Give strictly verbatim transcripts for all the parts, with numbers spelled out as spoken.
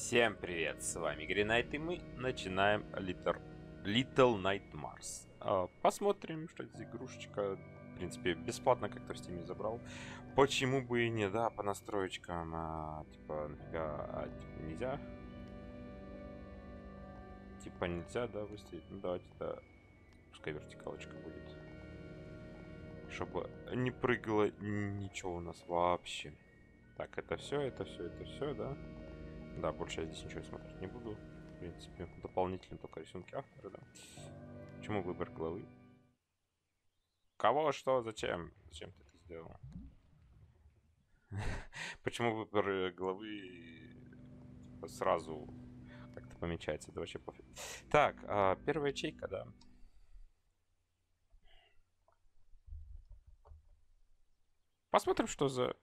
Всем привет, с вами Грин Найт, и мы начинаем Little, Little Nightmares. Посмотрим, что это за игрушечка. В принципе, бесплатно как-то в Steam забрал. Почему бы и не, да, по настроечкам. А, типа, нафига, а, типа, нельзя. Типа, нельзя, да, выставить. Ну, давайте, да, пускай вертикалочка будет. Чтобы не прыгало ничего у нас вообще. Так, это все, это все, это все, да. Да, больше я здесь ничего смотреть не буду. В принципе, дополнительно только рисунки автора, да. Почему выбор главы? Кого, что, зачем? Зачем ты это сделал? Почему выбор главы сразу как-то помечается? Да вообще пофиг. Так, первая ячейка, да. Посмотрим, что за...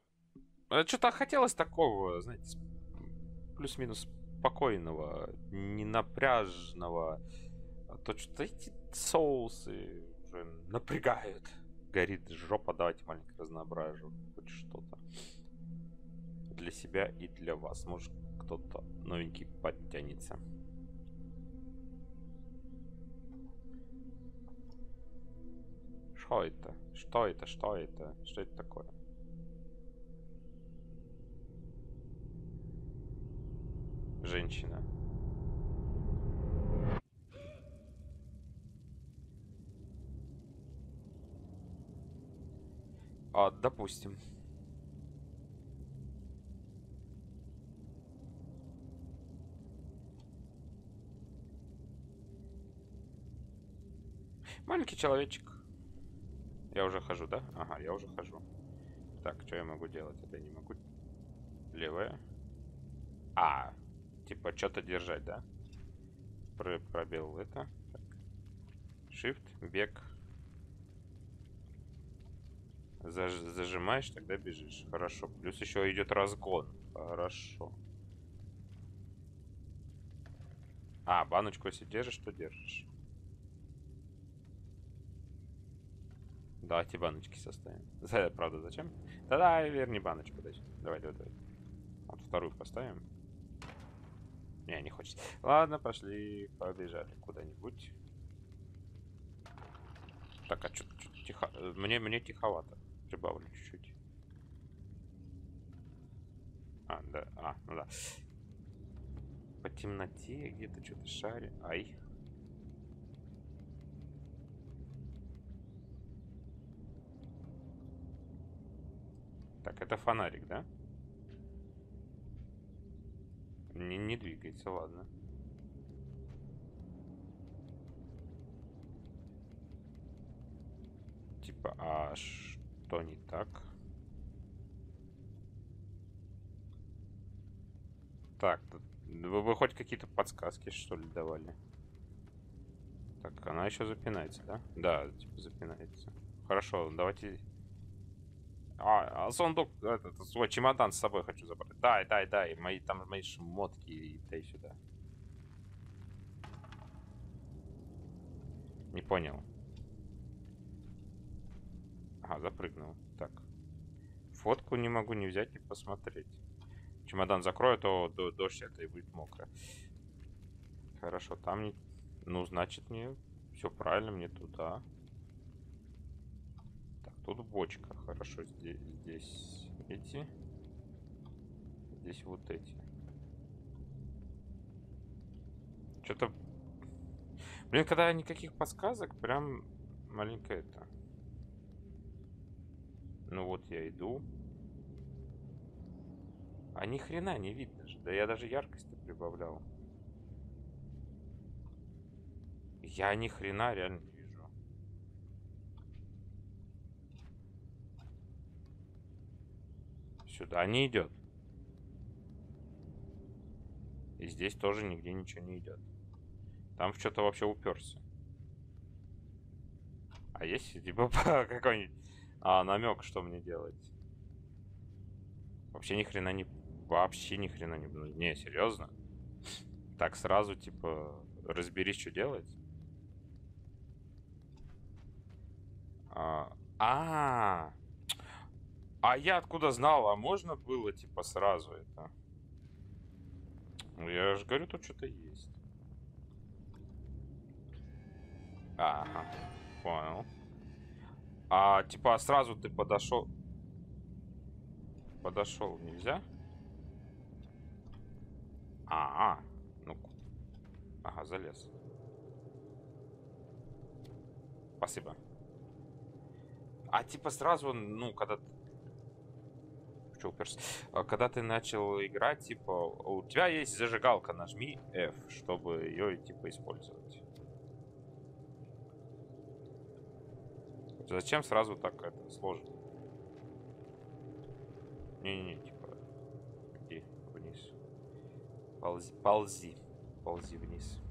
Что-то хотелось такого, знаете, плюс-минус спокойного, ненапряжного. А то что-то эти соусы уже напрягают. Горит жопа, давайте маленько разноображу. Хоть что-то. Для себя и для вас. Может, кто-то новенький подтянется. Что это? Что это? Что это? Что это такое? Женщина. А, допустим. Маленький человечек. Я уже хожу, да? Ага, я уже хожу. Так, что я могу делать? Это я не могу. Левая. А. Типа, что-то держать, да? Про пробел это. Так. Shift, бег. Заж зажимаешь, тогда бежишь. Хорошо. Плюс еще идет разгон. Хорошо. А, баночку если держишь, то держишь. Давайте баночки составим. Правда, зачем? Да-да, верни баночку. Давай, давай, давай. Вот вторую поставим. Не, не хочется. Ладно, пошли, побежали куда-нибудь. Так, а что-то тихо. Мне, мне тиховато. Прибавлю чуть-чуть. А, да. А, ну да. По темноте где-то что-то шарит. Ай. Так, это фонарик, да? Не, не двигается, ладно. Типа, а что не так? Так, вы, вы хоть какие-то подсказки, что ли, давали? Так, она еще запинается, да? Да, типа, запинается. Хорошо, давайте... А, а сундук, этот, свой чемодан с собой хочу забрать. Дай, дай, дай, мои там мои шмотки и дай сюда. Не понял. Ага, запрыгнул. Так. Фотку не могу не взять и посмотреть. Чемодан закрою, то до дождь это и будет мокро. Хорошо, там не... Ну, значит, мне все правильно, мне туда. Тут бочка, хорошо, здесь, здесь эти, здесь вот эти. Что-то, блин, когда никаких подсказок, прям маленько это. Ну вот я иду. А ни хрена не видно же, да я даже яркости прибавлял. Я ни хрена реально. Сюда не идет. И здесь тоже нигде ничего не идет. Там в что-то вообще уперся. А есть типа какой-нибудь а, намек, что мне делать? Вообще ни хрена не... Вообще ни хрена не... Не, серьезно? Так сразу типа разберись, что делать? А... А-а-а! А я откуда знал? А можно было, типа, сразу это? Ну я же говорю, тут что-то есть. Ага, понял. А типа сразу ты подошел. Подошел нельзя? А, -а, -а. Ну. Ага, залез. Спасибо. А типа сразу, ну, когда ты... Когда ты начал играть, типа, у тебя есть зажигалка, нажми F, чтобы ее, типа, использовать. Зачем сразу так это сложно? Не-не-не, типа, иди вниз. Ползи, ползи, ползи вниз.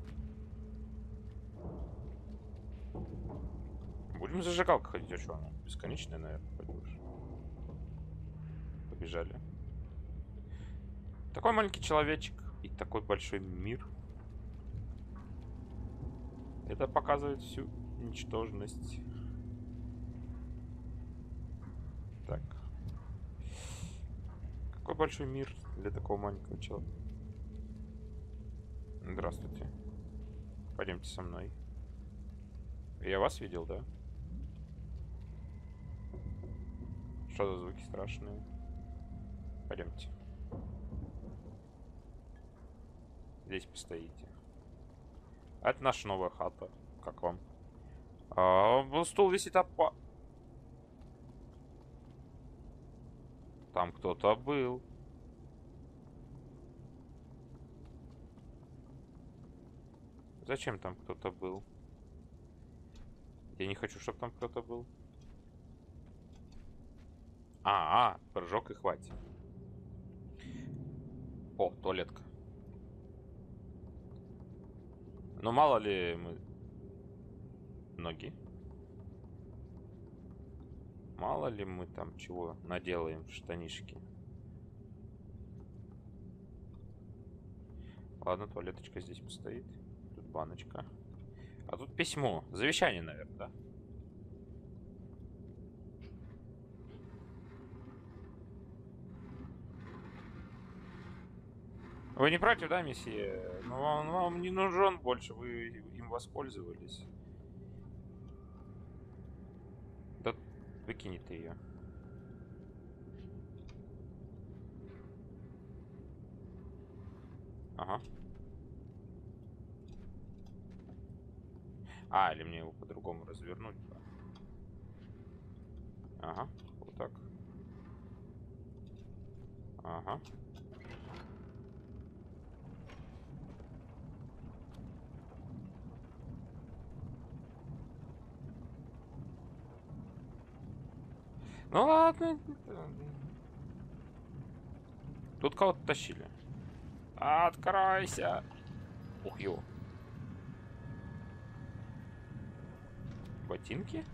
Будем зажигалка ходить, а что она? Бесконечная, наверное, пойдешь. Побежали. Такой маленький человечек и такой большой мир. Это показывает всю ничтожность. Так. Какой большой мир для такого маленького человека. Здравствуйте. Пойдемте со мной. Я вас видел, да? Что за звуки страшные? Пойдемте. Здесь постоите. Это наша новая хата. Как вам? А, стул висит опа. Там кто-то был. Зачем там кто-то был? Я не хочу, чтобы там кто-то был. А, а, прыжок и хватит. О, туалетка. Ну, мало ли мы... Ноги. Мало ли мы там чего наделаем в штанишки. Ладно, туалеточка здесь постоит. Тут баночка. А тут письмо. Завещание, наверное, да? Вы не против, да, месье? Но вам, вам не нужен больше, вы им воспользовались. Да выкини ты ее. Ага. А, или мне его по-другому развернуть? Ага, вот так. Ага. Ну ладно. Тут кого-то тащили. Откройся. Ух, его. Ботинки?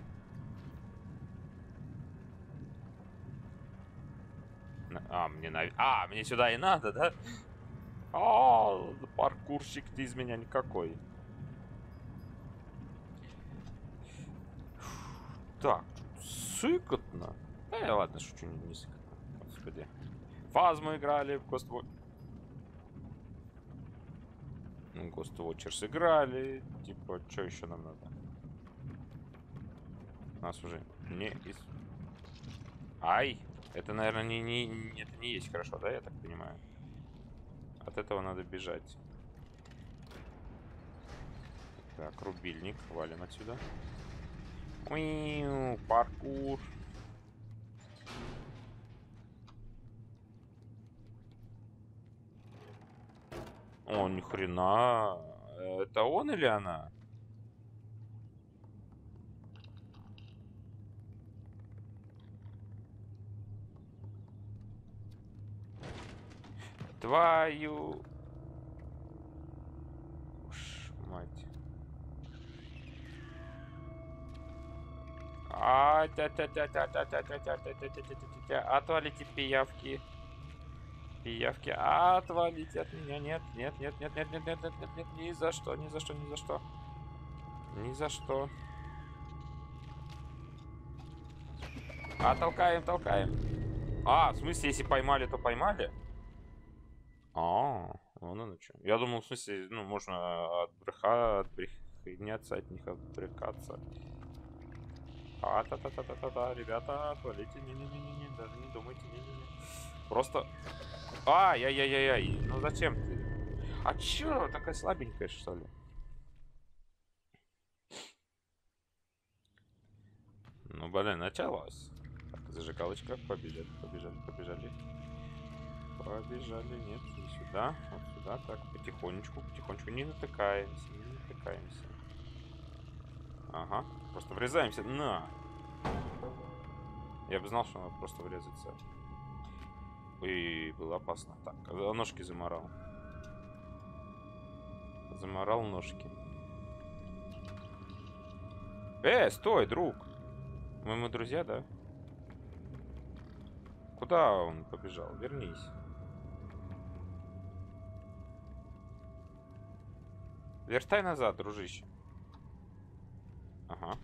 А, мне на... А, мне сюда и надо, да? О, паркурщик ты из меня никакой. Так, сыкотно. Э, ладно, шучу, не, не сыкотно. Господи. Фазму играли в Ghostwatch. Ну, Ghostwatch сыграли. Типа, что еще нам надо? Нас уже не из... Ай! Это, наверное, не, не, не, это не есть хорошо, да, я так понимаю? От этого надо бежать. Так, рубильник. Валим отсюда. Уиу, паркур. О, ни хрена. Это он или она? Твою... Уж, мать. А, тя тя тя тя тя тя тя тя тя тя тя Отвалите пиявки. Пиявки. Отвалите от меня. Нет, нет, нет, нет, нет, нет, нет, нет, нет, нет. Ни за что, ни за что, ни за что. Ни за что. А, толкаем, толкаем. А, в смысле, если поймали, то поймали? А, Вон оно что. Я думал, в смысле, ну, можно отбреха, отбрехняться от них, отбрекаться. А-та-та-та-та-та-та, ребята, полите, не-не-не-не, даже не думайте, не-не-не. Просто... Ай-яй-яй-яй-яй, ну зачем ты? А чё, такая слабенькая, что ли? Ну, блин, началось. Так, зажигалочка, побежали, побежали, побежали. Побежали, нет, и сюда, вот сюда, так, потихонечку, потихонечку, не натыкаемся, не натыкаемся. Ага, просто врезаемся, на! Я бы знал, что надо просто врезаться. И было опасно. Так, ножки заморал. Заморал ножки. Эй, стой, друг! Мы, мы друзья, да? Куда он побежал? Вернись. Вертай назад, дружище. Ага.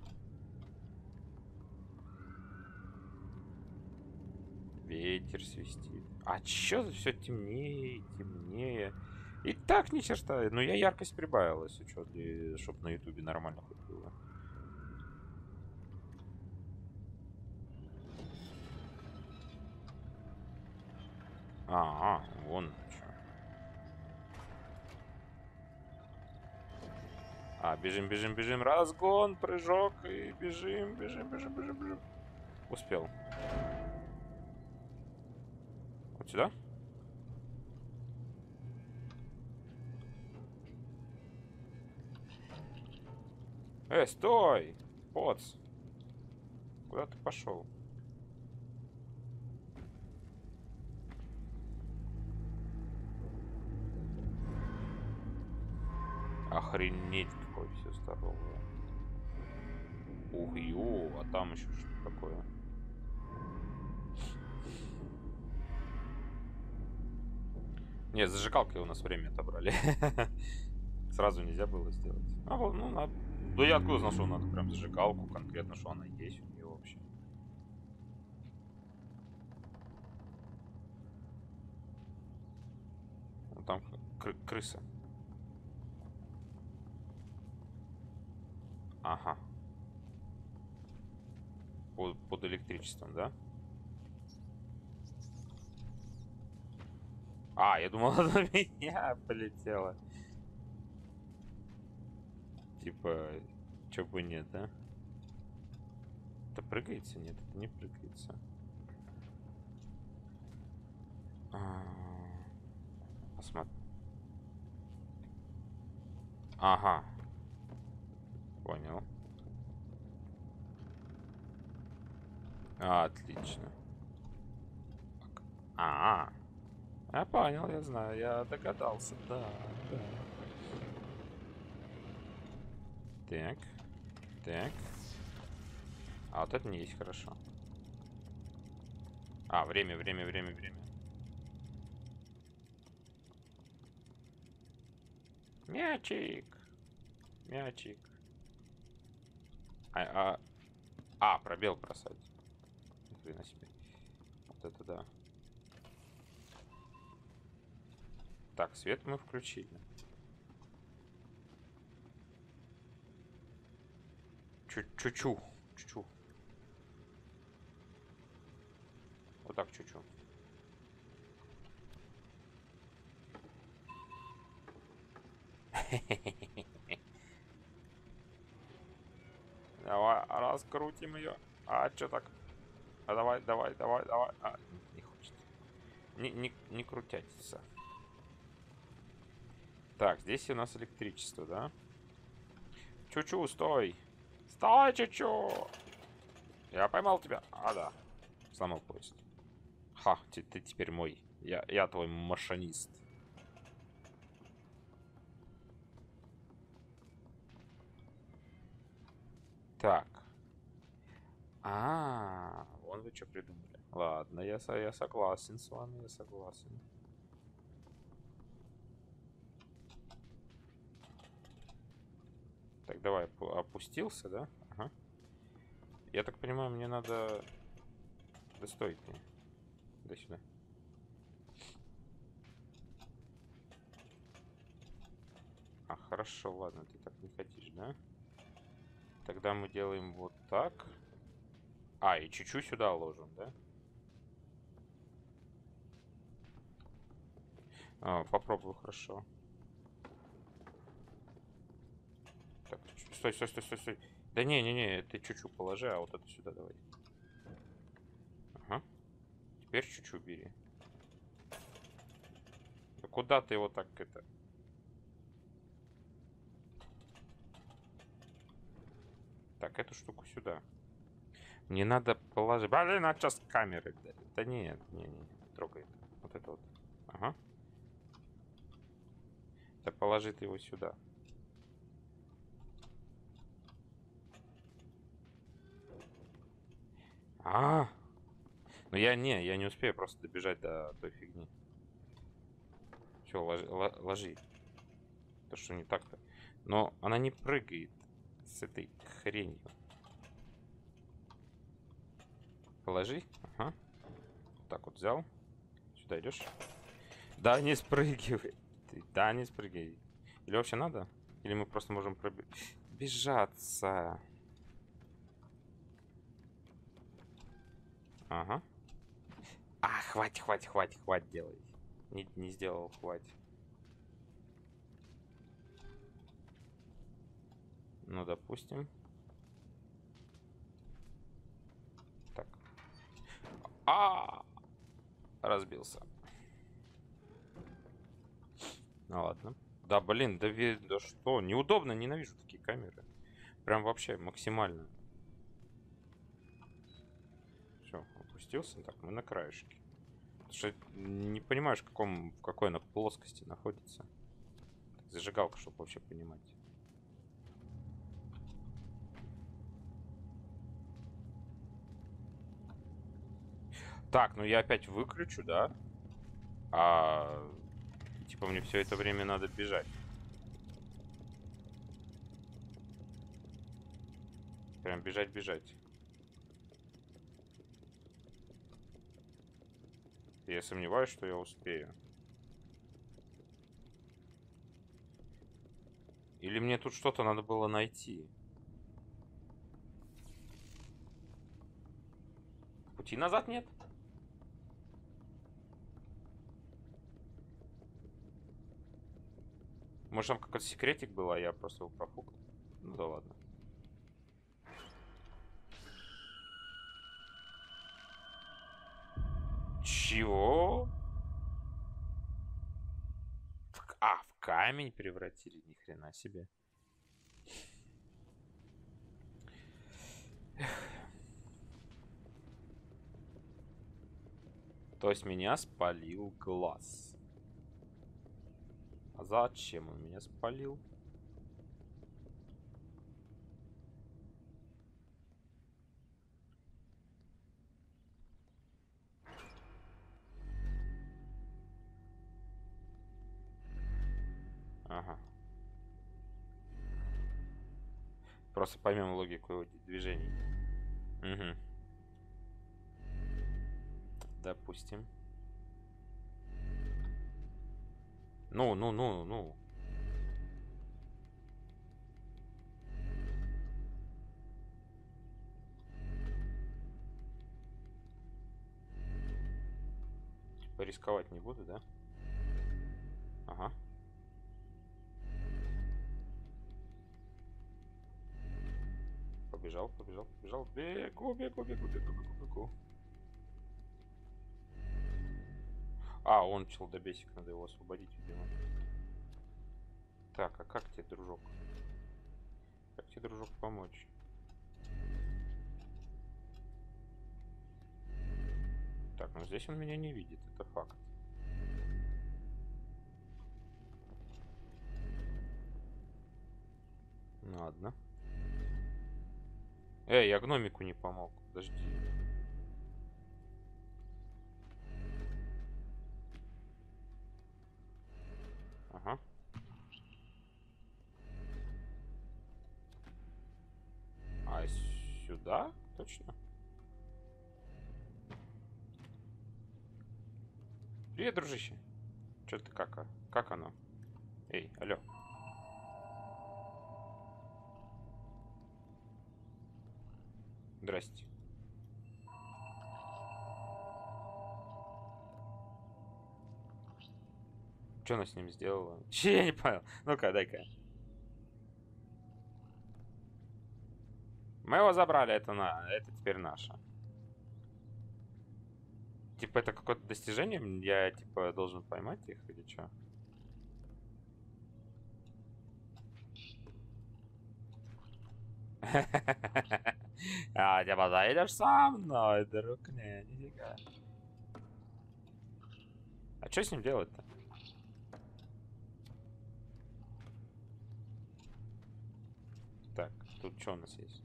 Ветер свистит. А чё все темнее, темнее. И так ни черта. Но я яркость прибавила, если чё, чтоб на ютубе нормально хоть было. Ага, вон что. А, бежим, бежим, бежим. Разгон, прыжок. И бежим, бежим, бежим, бежим, бежим. Успел. Вот сюда. Эй, стой! Поц. Куда ты пошел? Охренеть, какое все здоровое. Ух, ё, а там еще что-то такое. Не, зажигалкой у нас время отобрали. Сразу нельзя было сделать. А вот, ну надо. Да я откуда знал, что надо прям зажигалку конкретно, что она есть у нее вообще. Вот там крыса. Ага. Под, под электричеством, да? А, я думал, она на меня полетела. Типа, чё бы нет, да? Это прыгается? Нет, это не прыгается. Посмотри. Ага. Понял. А, отлично. А, -а, а, я понял, я знаю, я догадался, да, да. Так, так. А вот это не есть хорошо. А, время, время, время, время. Мячик, мячик. А, а, а, пробел бросать. Ни хрена себе. Вот это да. Так, свет мы включили. Чу-чу-чу. Чу-чу. Вот так чу-чу. Давай, раскрутим ее. А, что так? А давай, давай, давай, давай. А, не хочет. Не, не, не крутятся. Так, здесь у нас электричество, да? Чу-чу, стой. Стой, чу-чу. Я поймал тебя. А, да. Сломал поезд. Ха, ты, ты теперь мой. Я, я твой машинист. Так. А, -а, -а вон вы что придумали. Ладно, я, со я согласен с вами, я согласен. Так, давай, опустился, да? Ага. Я так понимаю, мне надо... Да стой ты. Да сюда. хорошо, ладно, ты так не хотишь, да? Тогда мы делаем вот так. А, и чуть-чуть сюда ложим, да? А, попробую, хорошо. Так, стой, стой, стой, стой, стой. Да не, не, не, ты чуть-чуть положи, а вот это сюда давай. Ага. Теперь чуть-чуть бери. Да куда ты его так это? Так, эту штуку сюда. Мне надо положить. Блин, а сейчас камеры. Да нет, не, не, не трогай. Вот это вот. Ага. Да положи ты его сюда. А, -а, а, ну я не, я не успею просто добежать до той фигни. Все, ложи, ложи. То что не так-то. Но она не прыгает с этой хренью. Положи, ага. Вот так вот взял. Сюда идешь. Да не спрыгивай. Ты, да не спрыгивай. Или вообще надо? Или мы просто можем пробежаться? Ага. А, хватит, хватит, хватит, хватит делай. Не, не сделал, хватит. Ну, допустим. Так. А, разбился. Ну ладно. Да, блин, да, да что? Неудобно, ненавижу такие камеры. Прям вообще максимально. Все, опустился. Так, мы на краешке. Потому что не понимаешь, в, каком, в какой она плоскости находится. Так, зажигалка, чтобы вообще понимать. Так, ну я опять выключу, да? А... Типа мне все это время надо бежать. Прям бежать, бежать. Я сомневаюсь, что я успею. Или мне тут что-то надо было найти? Пути назад нет? Может, там какой-то секретик был, а я просто его профукал. Ну да ладно. Чего? В... А, в камень превратили? Ни хрена себе. То есть меня спалил глаз. А зачем он меня спалил? Ага. Просто поймем логику его движений. Угу. Допустим. Ну, ну, ну, ну. Типа рисковать не буду, да? Ага. Побежал, побежал, побежал. Бегу, бегу, бегу, бегу, бегу, бегу. А, он челдобесик, надо его освободить, видимо. Так, а как тебе, дружок? Как тебе, дружок, помочь? Так, ну здесь он меня не видит, это факт. Ну ладно. Эй, я гномику не помог, подожди. Ага. А сюда? Точно? Привет, дружище. Чё ты как? Как оно? Эй, алло. Здрасте. Что она с ним сделала? Че, я не понял. Ну-ка, дай-ка. Мы его забрали, это на, это теперь наше. Типа это какое-то достижение? Я типа должен поймать их или что? А, типа заедешь сам, но друг, не, нифига. А что с ним делать-то? Так, тут что у нас есть?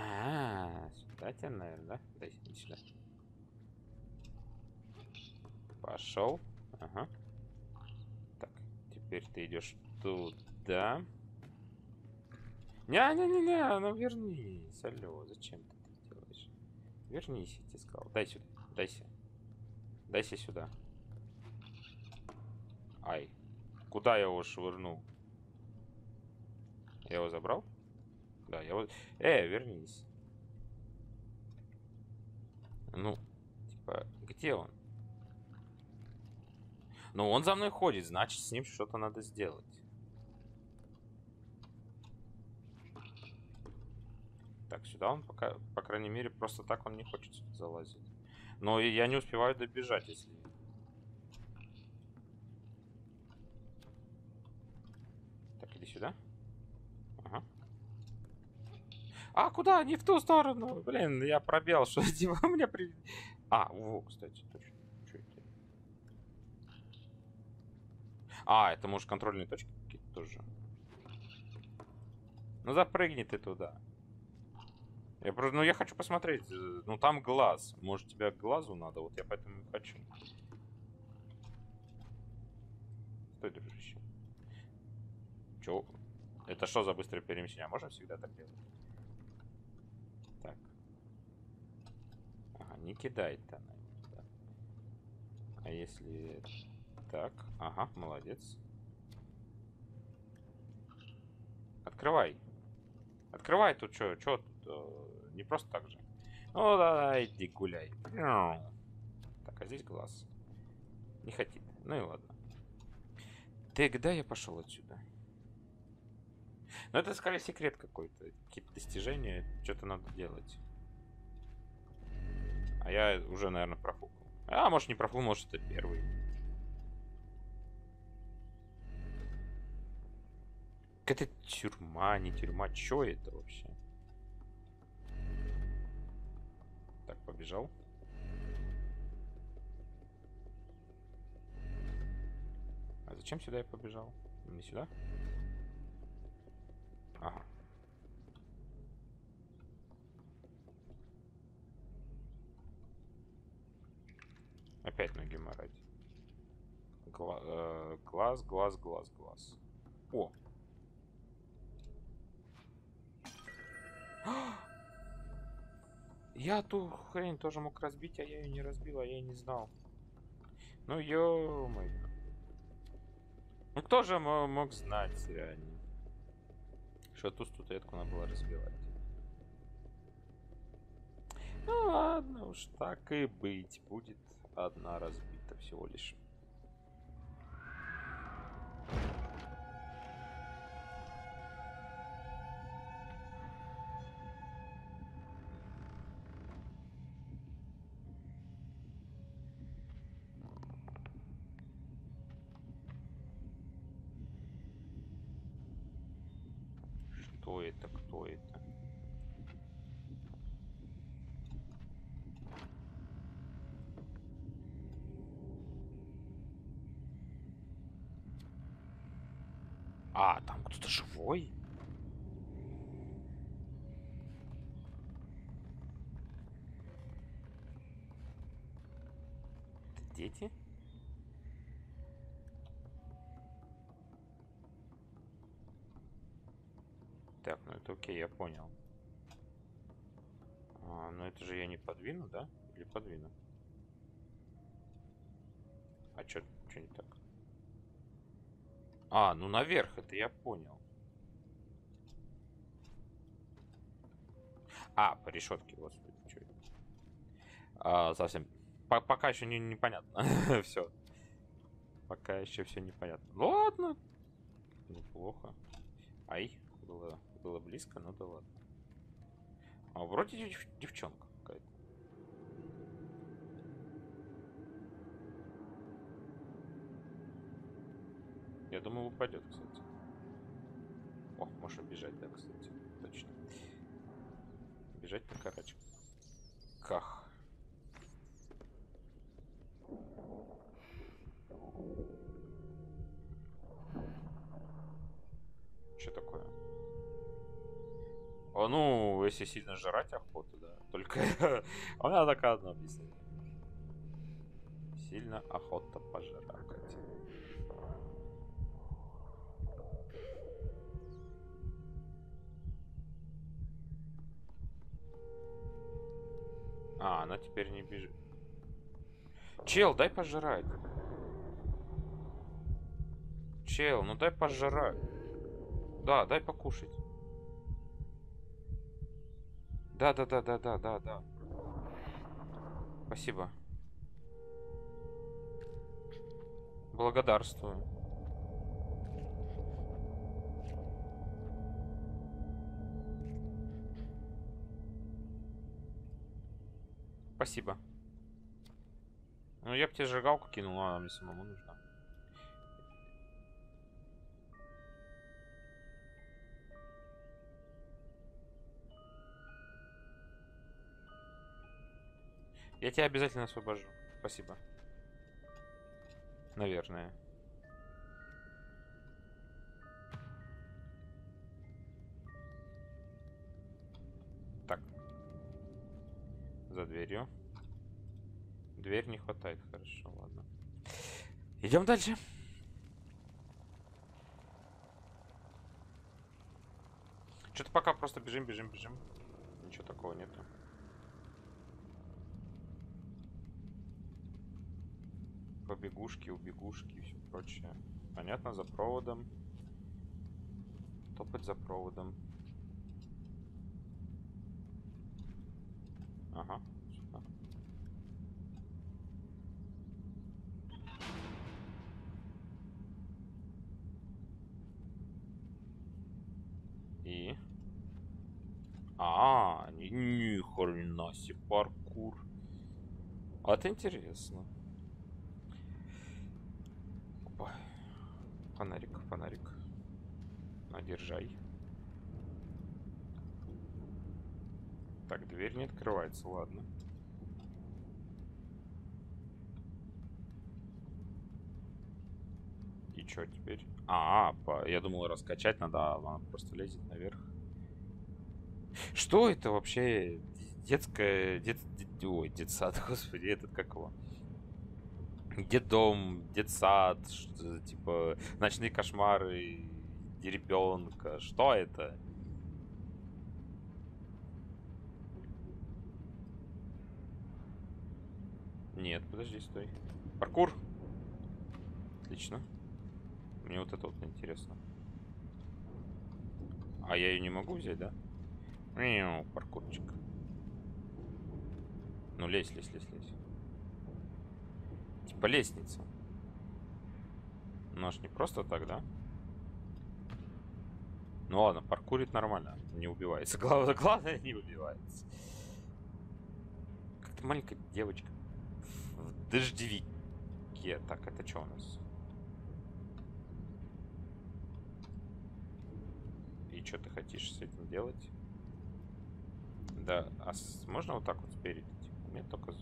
А, сюда тебя, наверное, да? Дай сюда. Пошел. Ага. Так, теперь ты идешь туда. Не-не-не-не, ну вернись. Алло, зачем ты это делаешь? Вернись, я тебе сказал. Дай сюда. Дайся. Дайся сюда. Ай. Куда я его швырнул? Я его забрал? Да, я вот. Э, вернись. Ну, типа, где он? Ну, он за мной ходит, значит, с ним что-то надо сделать. Так, сюда он пока, по крайней мере, просто так он не хочет сюда залазить. Но я не успеваю добежать, если... Так, иди сюда. Ага. А, куда? Не в ту сторону. Блин, я пробел, что типа мне при... А, во, кстати, точно. Что это? А, это, может, контрольные точки какие-то тоже. Ну, запрыгни ты туда. Я просто, ну, я хочу посмотреть. Ну, там глаз. Может, тебя к глазу надо? Вот я поэтому и хочу. Стой, дружище. Чё? Это что за быстрое перемещение? А можно всегда так делать? Так. Ага, не кидает-то она. Да. А если... Так, ага, молодец. Открывай. Открывай тут что? Чё? Чё? Не просто так же. Ну да, иди гуляй. Так, а здесь глаз. Не хотит. Ну и ладно. Тогда я пошел отсюда. Но это, скорее, секрет какой-то. Какие-то достижения, что-то надо делать. А я уже, наверное, профукал. А, может, не профукал, может, это первый. Это тюрьма, не тюрьма. Чё это вообще? Так, побежал. А зачем сюда я побежал? Не сюда? Ага. Опять ноги морать. Гла э глаз, глаз, глаз, глаз. О! Я ту хрень тоже мог разбить, а я ее не разбил, а я и не знал. Ну, ё-моё. Ну, кто же мог знать, реально? Что ту статуэтку надо было разбивать. Ну ладно, уж так и быть. Будет одна разбита всего лишь. Кто это? Кто это? А, там кто-то живой? Это дети? Так, ну это окей, я понял. А, но это же я не подвину, да? Или подвину? А чё, чё не так? А, ну наверх, это я понял. А, по решетке, господи, что это? А, совсем. По пока еще не непонятно. Все. Пока еще все непонятно. Ладно. Неплохо. Ай, было, было близко, но да ладно. А вроде дев девчонка какая-то. Я думаю, упадет, кстати. О, можно бежать, да, кстати. Точно. Бежать на карачках. Что такое? А ну, если сильно жрать охота, да. Только она такая одна объясняет. Сильно охота пожрать. А, она теперь не бежит. Чел, дай пожрать. Чел, ну дай пожрать. Да, дай покушать. Да, да, да, да, да, да, да. Спасибо. Благодарствую. Спасибо. Ну, я бы тебе жигалку кинул, она мне самому нужна. Я тебя обязательно освобожу. Спасибо. Наверное. Так. За дверью. Дверь не хватает. Хорошо, ладно. Идем дальше. Что-то пока просто бежим, бежим, бежим. Ничего такого нету. Побегушки, убегушки и все прочее. Понятно, за проводом. Топать за проводом. Ага. Сюда. И... А, ни, ни хрена себе паркур. А это интересно. Фонарик, фонарик. Надержай. Так, дверь не открывается, ладно. И что теперь? А, по... я думал, раскачать надо, она просто лезет наверх. Что это вообще? Детская... Дет... Ой, детсад, господи, этот как его? Детдом, детсад, типа ночные кошмары, ребенка. Что это? Нет, подожди, стой. Паркур. Отлично. Мне вот это вот интересно. А я ее не могу взять, да? Мяу, паркурчик. Ну лезь, лезь, лезь, лезь. По лестнице. Нож не просто так, да? Ну ладно, паркурит нормально. Не убивается. Главное, главное не убивается. Как-то маленькая девочка. В дождевике. Так, это что у нас? И что ты хочешь с этим делать? Да, а с... можно вот так вот спереди? У меня только...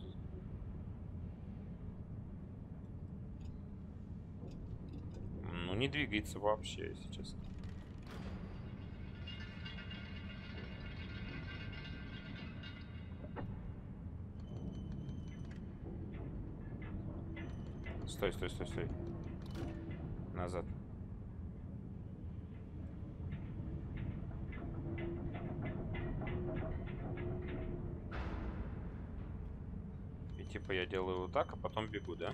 Ну, не двигается вообще, если честно. Стой, стой, стой, стой. Назад. И типа я делаю вот так, а потом бегу, да?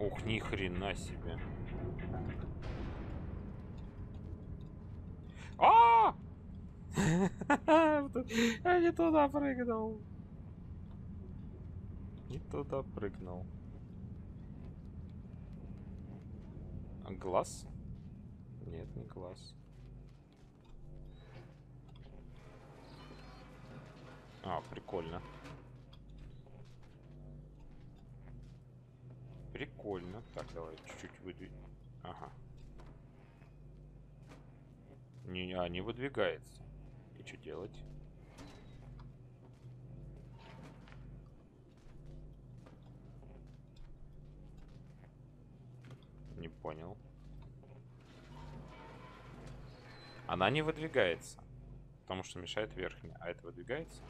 Ух, ни хрена себе. А! Я не туда прыгнул. Не туда прыгнул. А глаз? Нет, не глаз. А, прикольно. Прикольно. Так, давай чуть-чуть выдвинем. Ага. Не, а, не выдвигается. И что делать? Не понял. Она не выдвигается. Потому что мешает верхняя. А это выдвигается?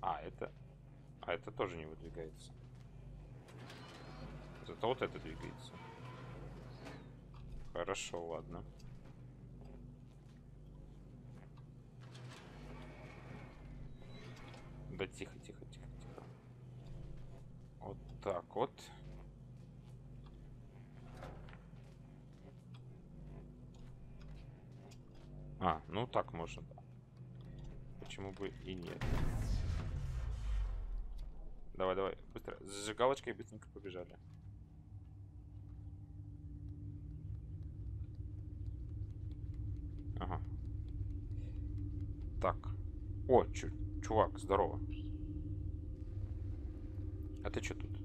А, это... А это тоже не выдвигается. Зато вот это двигается. Хорошо, ладно. Да тихо, тихо, тихо, тихо. Вот так вот. А, ну так можно, да. Почему бы и нет. Давай, давай, быстро. С зажигалочкой быстренько побежали. Ага. Так. О, чуть. Чувак, здорово. А ты что тут?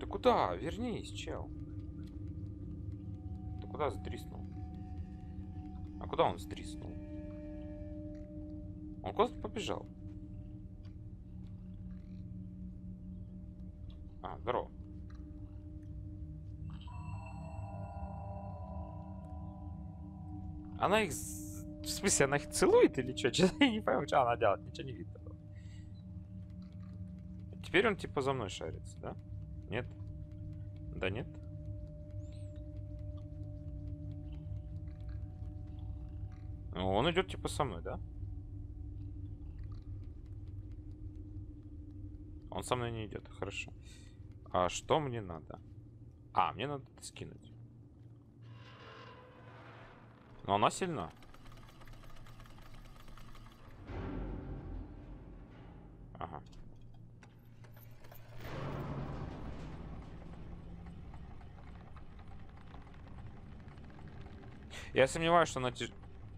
Ты куда? Вернись, чел. Ты куда сдриснул? А куда он сдриснул? Он куда-то побежал. А, здорово. Она их... В смысле, она их целует или что? Что-то я не пойму, что она делает. Ничего не видно. Теперь он типа за мной шарится, да? Нет? Да нет? Ну, он идет типа со мной, да? Он со мной не идет, хорошо. А что мне надо? А, мне надо это скинуть. Но она сильна. Ага. Я сомневаюсь, что она тяж...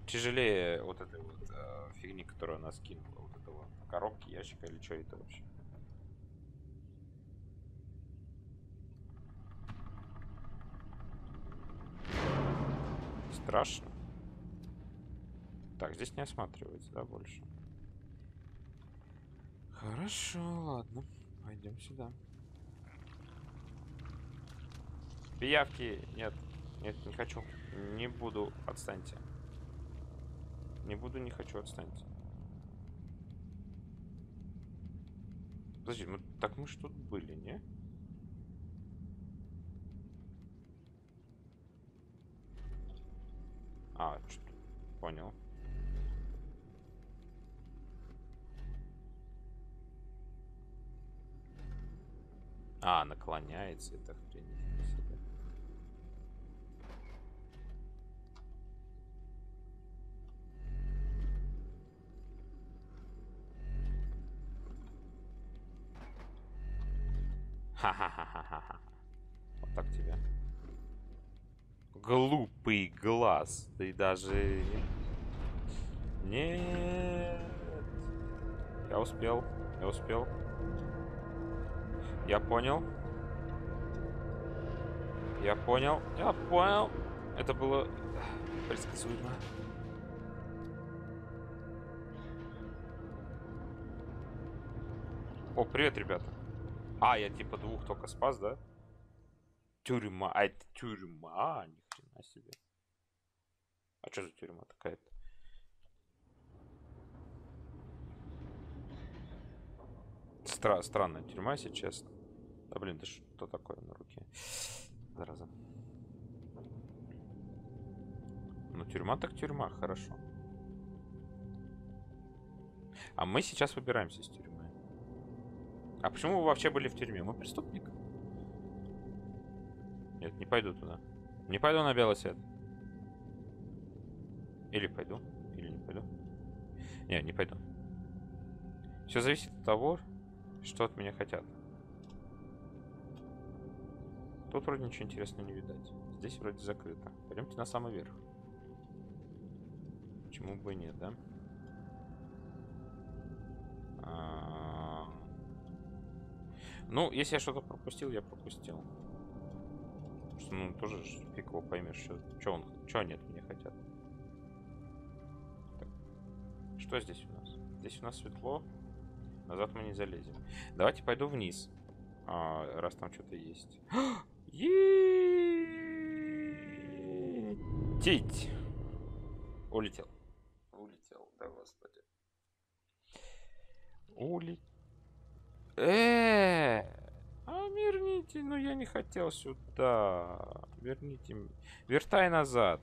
тяжелее вот этой вот э, фигни, которую она скинула. Вот этого коробки, ящика или что это вообще. Страшно. Так, здесь не осматривается, да, больше? Хорошо, ладно. Пойдем сюда. Пиявки! Нет, нет, не хочу. Не буду, отстаньте. Не буду, не хочу, отстаньте. Подожди, мы, так мы ж тут были, не? А, что-то понял. А, наклоняется, это хрень себе. Ха-ха-ха-ха-ха. Вот так тебя. Глупый глаз. Ты даже... Нет. Я успел. Я успел. Я понял. Я понял. Я понял. Это было предсказуемо. О, привет, ребята. А, я типа двух только спас, да? Тюрьма. А, это тюрьма. Ни хрена себе. А что за тюрьма такая-то? Стра- странная тюрьма, если честно. Да блин, да что такое на руке? Зараза. Ну тюрьма так тюрьма, хорошо. А мы сейчас выбираемся из тюрьмы. А почему вы вообще были в тюрьме? Мы преступник. Нет, не пойду туда. Не пойду на белый свет. Или пойду, или не пойду. Не, не пойду. Все зависит от того, что от меня хотят. Тут вроде ничего интересного не видать. Здесь вроде закрыто. Пойдемте на самый верх. Почему бы и нет, да? А... Ну, если я что-то пропустил, я пропустил. Потому что, ну, тоже фиг его поймешь, что он, что они от меня хотят. Так. Что здесь у нас? Здесь у нас светло. Назад мы не залезем. Давайте пойду вниз. А, раз там что-то есть. Тить. Улетел. Улетел, да, господи. Улетел. Э, а верните, ну я не хотел сюда. Верните. Вертай назад.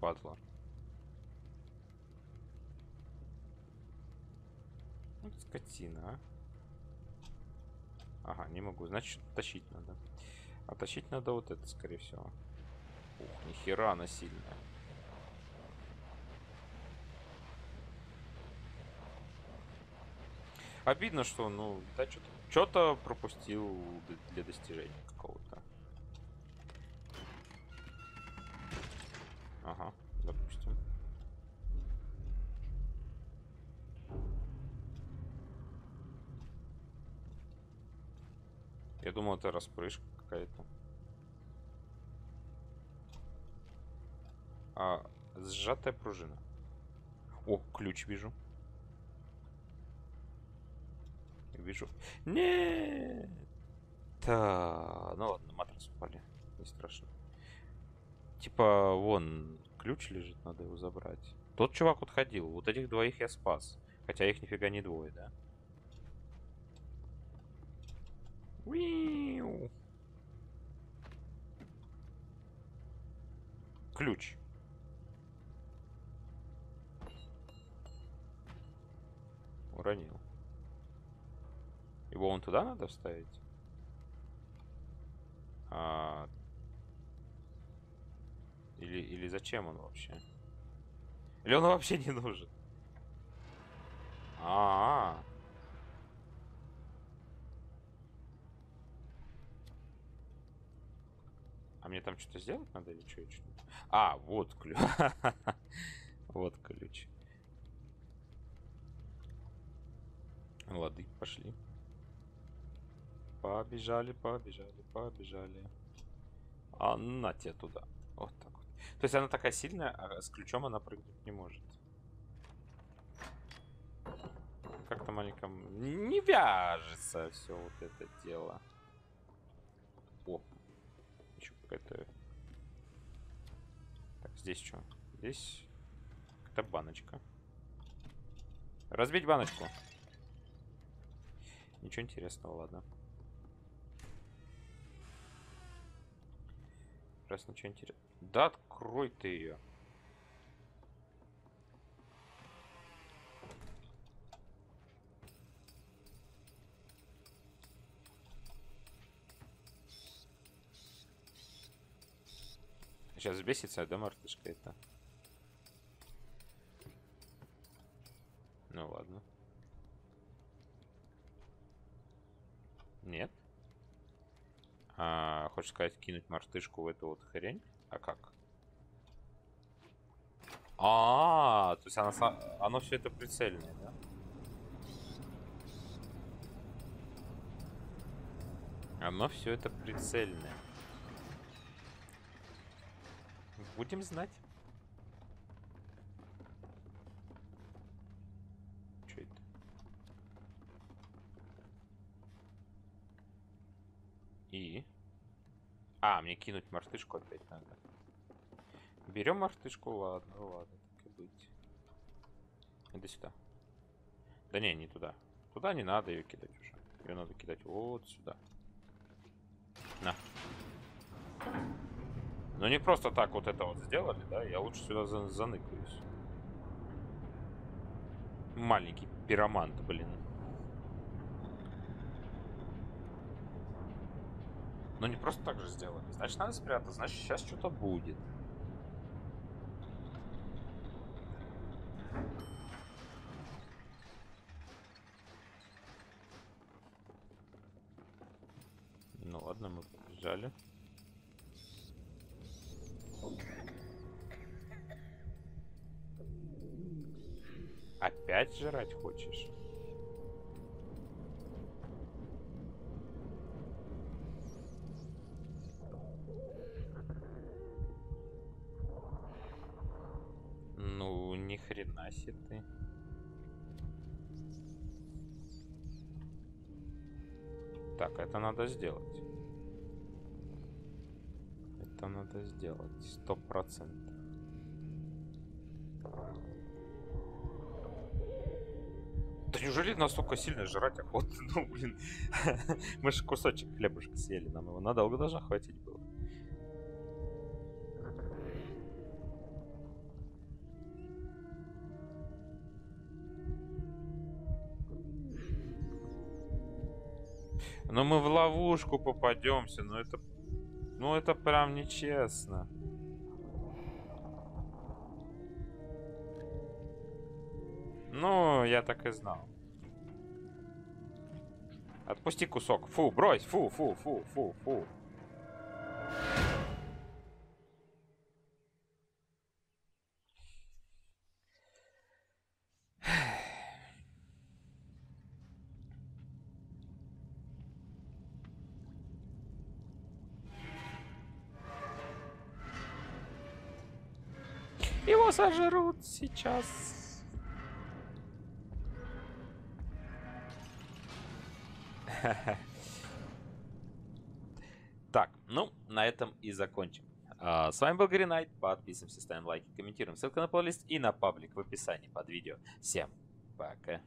Падла. Вот скотина, а. Ага, не могу. Значит, тащить надо. А тащить надо вот это, скорее всего. Ух, нихера она сильная. Обидно, что, ну, да, что-то пропустил для достижения какого-то. Ага, допустим. Я думал, это распрыжка какая-то. А, сжатая пружина. О, ключ вижу. Вижу. Нет. Та, ну ладно, матрас упали, не страшно. Типа вон ключ лежит, надо его забрать. Тот чувак вот ходил, вот этих двоих я спас, хотя их нифига не двое, да? Уиу. Ключ. Уронил. Его вон туда надо вставить? А... Или, или зачем он вообще? Или он вообще не нужен? А-а-а. А мне там что-то сделать надо или что? А, вот ключ. Вот ключ. Лады, пошли. Побежали, побежали, побежали. А на тебе туда. Вот так вот. То есть она такая сильная, а с ключом она прыгнуть не может. Как-то маленько... Не вяжется все вот это дело. О. Еще какая-то... Так, здесь что? Здесь какая-то баночка. Разбить баночку. Ничего интересного, ладно. Раз ничего интересного. Да открой ты ее. Сейчас бесится, да, мартышка это? Ну ладно. Нет. А, хочешь сказать, кинуть мартышку в эту вот хрень? А как? А, -а, -а, то есть она, оно все это прицельное, да? Оно все это прицельное. Будем знать. И... А, мне кинуть мартышку опять надо. Берем мартышку, ладно, ладно, так и быть. Иди сюда. Да не, не туда. Туда не надо ее кидать уже. Ее надо кидать вот сюда. На. Ну не просто так вот это вот сделали, да? Я лучше сюда заныкаюсь. Маленький пиромант, блин. Но не просто так же сделали. Значит, надо спрятаться. Значит, сейчас что-то будет. Ладно, мы побежали. Опять жрать хочешь? Ну, ни хрена себе ты. Так, это надо сделать. Это надо сделать сто процентов. Да неужели настолько сильно жрать охота? Ну, блин. Мы же кусочек хлебушка съели. Нам его надолго должно хватить было. Но мы в ловушку попадемся, но это... Ну это прям нечестно. Ну, я так и знал. Отпусти кусок. Фу, брось. Фу, фу, фу, фу, фу. Его сожрут сейчас. Так, ну, на этом и закончим. А, с вами был Грин Найт. Подписываемся, ставим лайки, комментируем. Ссылка на плейлист и на паблик в описании под видео. Всем пока.